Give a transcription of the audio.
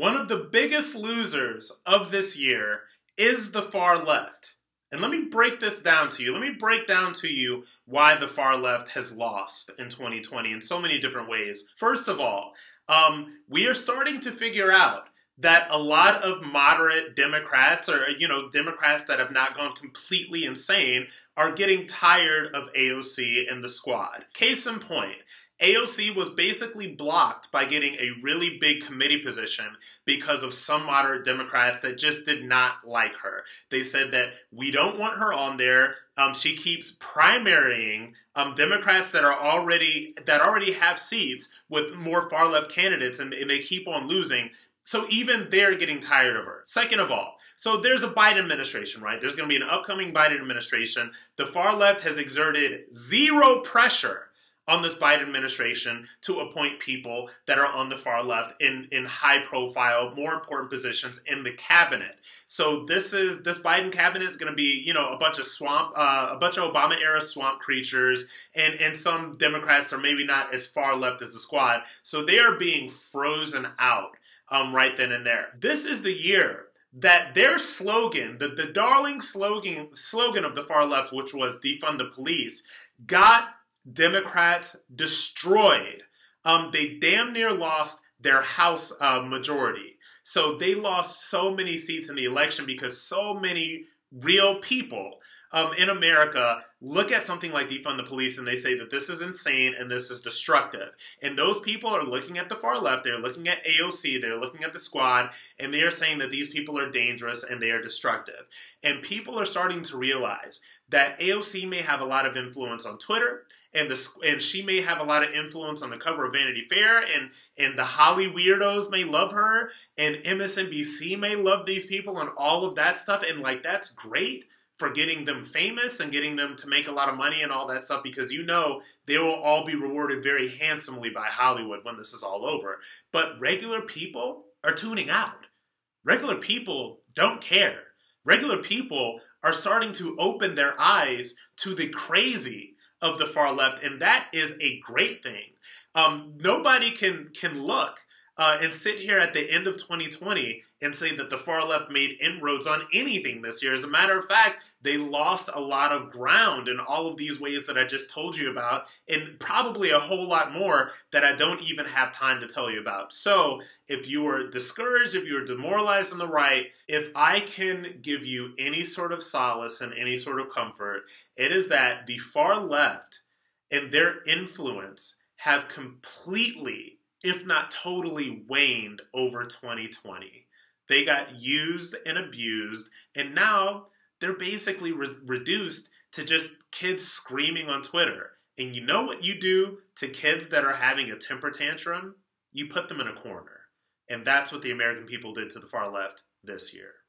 One of the biggest losers of this year is the far left. And let me break this down to you. Let me break down to you why the far left has lost in 2020 in so many different ways. First of all, we are starting to figure out that a lot of moderate Democrats, or, you know, Democrats that have not gone completely insane, are getting tired of AOC and the squad. Case in point, AOC was basically blocked by getting a really big committee position because of some moderate Democrats that just did not like her. They said that we don't want her on there. She keeps primarying Democrats that already have seats with more far-left candidates, and they keep on losing. So even they're getting tired of her. Second of all, so there's a Biden administration, right? There's going to be an upcoming Biden administration. The far left has exerted zero pressure on this Biden administration to appoint people that are on the far left in high profile, more important positions in the cabinet. So this Biden cabinet is going to be, you know, a bunch of Obama era swamp creatures, and some Democrats are maybe not as far left as the squad. So they are being frozen out right then and there. This is the year that their slogan, the darling slogan of the far left, which was defund the police, got Democrats destroyed. They damn near lost their House majority. So they lost so many seats in the election because so many real people in America look at something like defund the police and they say that this is insane and this is destructive. And those people are looking at the far left, they're looking at AOC, they're looking at the squad, and they are saying that these people are dangerous and they are destructive. And people are starting to realize that AOC may have a lot of influence on Twitter, and she may have a lot of influence on the cover of Vanity Fair, and the Holly weirdos may love her, and MSNBC may love these people and all of that stuff, and like that's great for getting them famous and getting them to make a lot of money and all that stuff, because you know they will all be rewarded very handsomely by Hollywood when this is all over. But regular people are tuning out. Regular people don't care. Regular people are starting to open their eyes to the crazy of the far left, and that is a great thing. Nobody can look and sit here at the end of 2020 and say that the far left made inroads on anything this year. As a matter of fact, they lost a lot of ground in all of these ways that I just told you about, and probably a whole lot more that I don't even have time to tell you about. So if you are discouraged, if you're demoralized on the right, if I can give you any sort of solace and any sort of comfort, it is that the far left and their influence have completely, if not totally, waned over 2020. They got used and abused, and now they're basically reduced to just kids screaming on Twitter. And you know what you do to kids that are having a temper tantrum? You put them in a corner. And that's what the American people did to the far left this year.